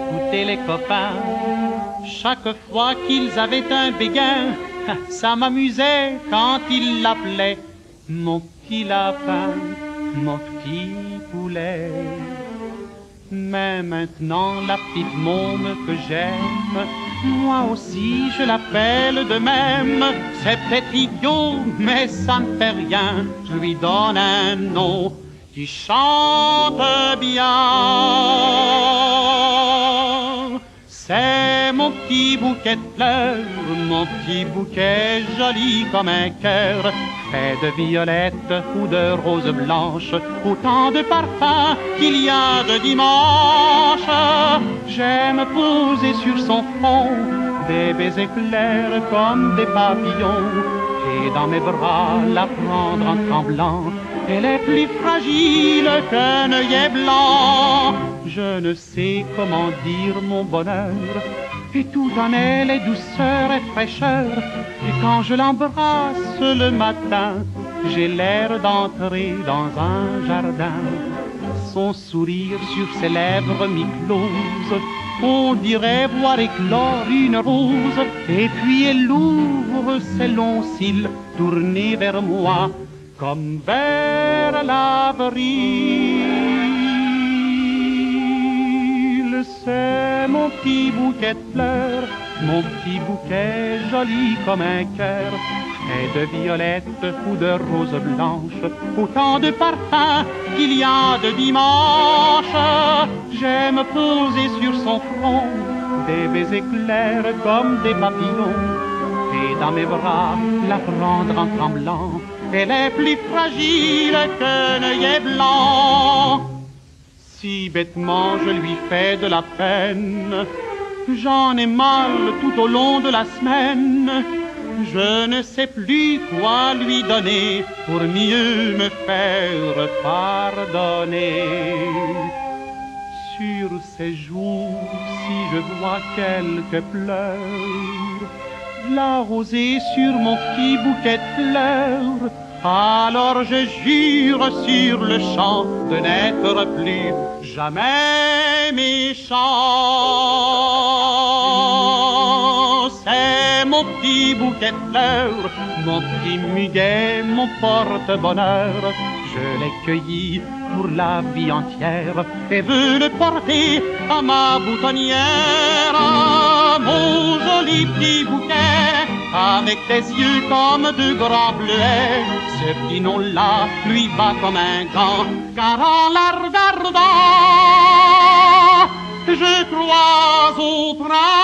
écouter les copains. Chaque fois qu'ils avaient un béguin, ça m'amusait quand ils l'appelaient mon petit lapin, mon petit poulet. Mais maintenant la petite môme que j'aime, moi aussi je l'appelle de même. C'est peut-être idiot, mais ça ne fait rien, je lui donne un nom qui chante bien. C'est mon petit bouquet de fleurs, mon petit bouquet joli comme un cœur, fait de violettes ou de roses blanches, autant de parfums qu'il y a de dimanches. J'aime poser sur son front des baisers clairs comme des papillons, et dans mes bras la prendre en tremblant. Elle est plus fragile qu'un œillet blanc. Je ne sais comment dire mon bonheur, et tout en elle est douceur et fraîcheur. Et quand je l'embrasse le matin, j'ai l'air d'entrer dans un jardin. Son sourire sur ses lèvres mi-closes, on dirait voir éclore une rose. Et puis elle ouvre ses longs cils tournés vers moi, comme vers l'avril. C'est mon petit bouquet de fleurs, mon petit bouquet joli comme un cœur, fait de violettes ou de roses blanches, autant de parfums qu'il y a de dimanches. J'aime poser sur son front des baisers clairs comme des papillons, et dans mes bras la prendre en tremblant. Elle est plus fragile qu'un œillet blanc. Si bêtement je lui fais de la peine, j'en ai mal tout au long de la semaine. Je ne sais plus quoi lui donner pour mieux me faire pardonner. Sur ces joues, si je vois quelques pleurs, la rosée sur mon petit bouquet de fleurs, alors je jure sur le champ de n'être plus jamais méchant. C'est mon petit bouquet de fleurs, mon petit muguet, mon porte-bonheur. Je l'ai cueilli pour la vie entière et veux le porter à ma boutonnière. Mon joli petit bouquet, avec des yeux comme deux grands bleuets, ce petit nom-là lui va comme un gant, car en la regardant, je crois au printemps.